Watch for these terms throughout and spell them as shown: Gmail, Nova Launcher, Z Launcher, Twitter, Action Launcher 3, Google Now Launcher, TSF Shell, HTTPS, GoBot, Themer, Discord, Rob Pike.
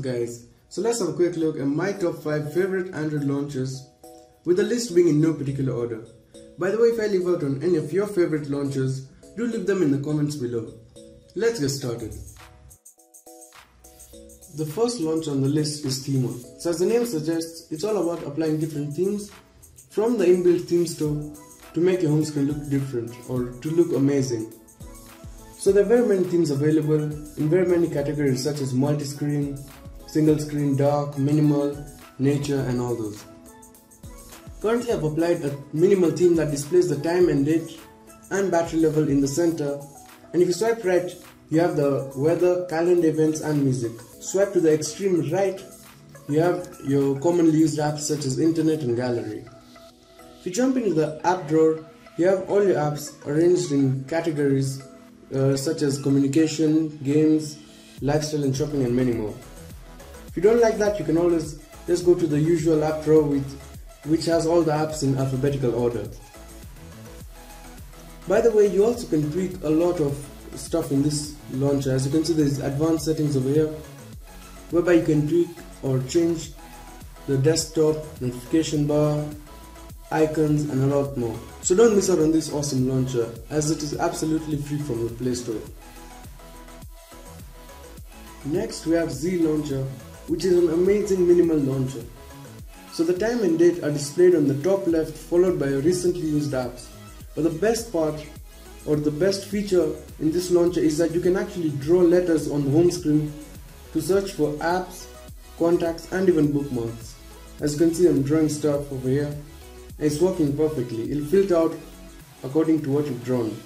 up guys, so let's have a quick look at my top 5 favorite Android launchers, with the list being in no particular order. By the way, if I leave out on any of your favorite launchers, do leave them in the comments below. Let's get started. The first launcher on the list is Themer. So as the name suggests, it's all about applying different themes from the inbuilt theme store to make your home screen look different or to look amazing. So there are very many themes available in very many categories such as multi-screen, single screen, dark, minimal, nature and all those. Currently I've applied a minimal theme that displays the time and date and battery level in the center, and if you swipe right you have the weather, calendar events and music. Swipe to the extreme right you have your commonly used apps such as internet and gallery. If you jump into the app drawer you have all your apps arranged in categories such as communication, games, lifestyle and shopping and many more. If you don't like that you can always just go to the usual app drawer which has all the apps in alphabetical order. By the way, you also can tweak a lot of stuff in this launcher. As you can see, there's advanced settings over here whereby you can tweak or change the desktop, notification bar, icons and a lot more. So don't miss out on this awesome launcher as it is absolutely free from the Play Store. Next we have Z Launcher, which is an amazing minimal launcher. So the time and date are displayed on the top left followed by your recently used apps. But the best part or the best feature in this launcher is that you can actually draw letters on the home screen to search for apps, contacts and even bookmarks. As you can see, I'm drawing stuff over here. It's working perfectly. It'll filter out according to what you've drawn.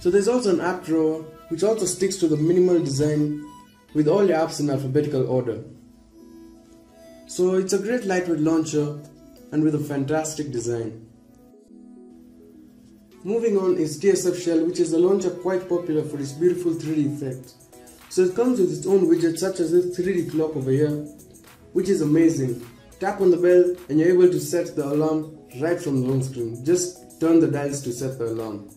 So there's also an app drawer which also sticks to the minimal design with all your apps in alphabetical order. So it's a great lightweight launcher and with a fantastic design. Moving on is TSF Shell, which is a launcher quite popular for its beautiful 3D effect. So it comes with its own widget such as this 3D clock over here, which is amazing. Tap on the bell and you're able to set the alarm right from the home screen. Just turn the dials to set the alarm.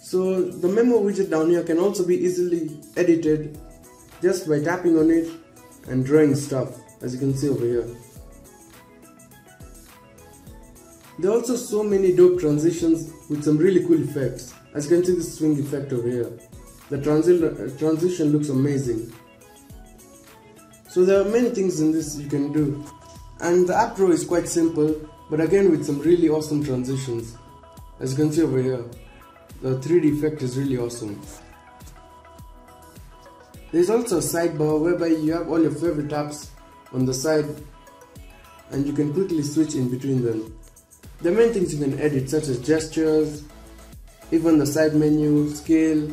So the memo widget down here can also be easily edited just by tapping on it and drawing stuff, as you can see over here. There are also so many dope transitions with some really cool effects. As you can see, this swing effect over here. The transition looks amazing. So there are many things in this you can do, and the app drawer is quite simple but again with some really awesome transitions. As you can see over here, the 3D effect is really awesome. There is also a sidebar whereby you have all your favorite apps on the side and you can quickly switch in between them. There are many things you can edit such as gestures, even the side menu, scale,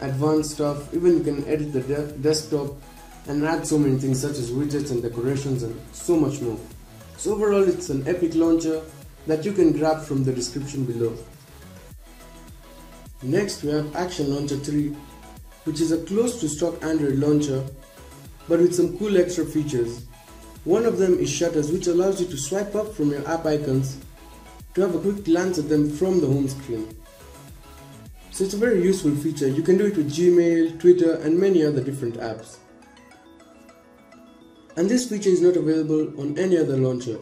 advanced stuff, even you can edit the desktop. And add so many things such as widgets and decorations and so much more. So overall it's an epic launcher that you can grab from the description below. Next we have Action Launcher 3, which is a close to stock Android launcher but with some cool extra features. One of them is shutters, which allows you to swipe up from your app icons to have a quick glance at them from the home screen. So it's a very useful feature. You can do it with Gmail, Twitter and many other different apps. And this feature is not available on any other launcher.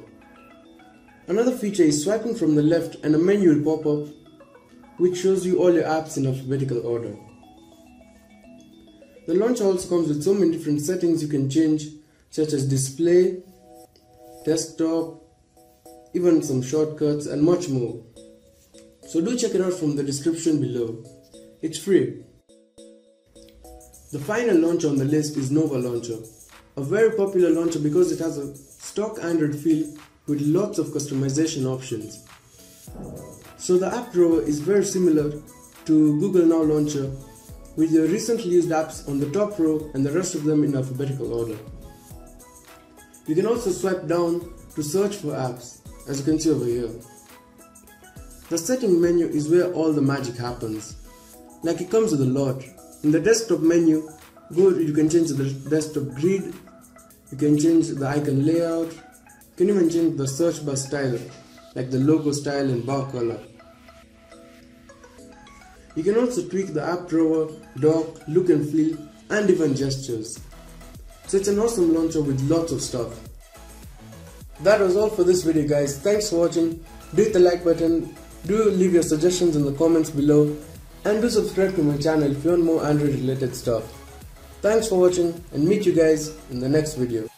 Another feature is swiping from the left and a menu will pop up which shows you all your apps in alphabetical order. The launcher also comes with so many different settings you can change such as display, desktop, even some shortcuts and much more. So do check it out from the description below. It's free. The final launcher on the list is Nova Launcher. A very popular launcher because it has a stock Android feel with lots of customization options. So the app drawer is very similar to Google Now Launcher with your recently used apps on the top row and the rest of them in alphabetical order. You can also swipe down to search for apps, as you can see over here. The setting menu is where all the magic happens. Like it comes with a lot. In the desktop menu, you can change the desktop grid, you can change the icon layout, you can even change the search bar style like the logo style and bar color. You can also tweak the app drawer, dock, look and feel, and even gestures. So it's an awesome launcher with lots of stuff. That was all for this video, guys. Thanks for watching. Do hit the like button, do leave your suggestions in the comments below, and do subscribe to my channel if you want more Android related stuff. Thanks for watching and meet you guys in the next video.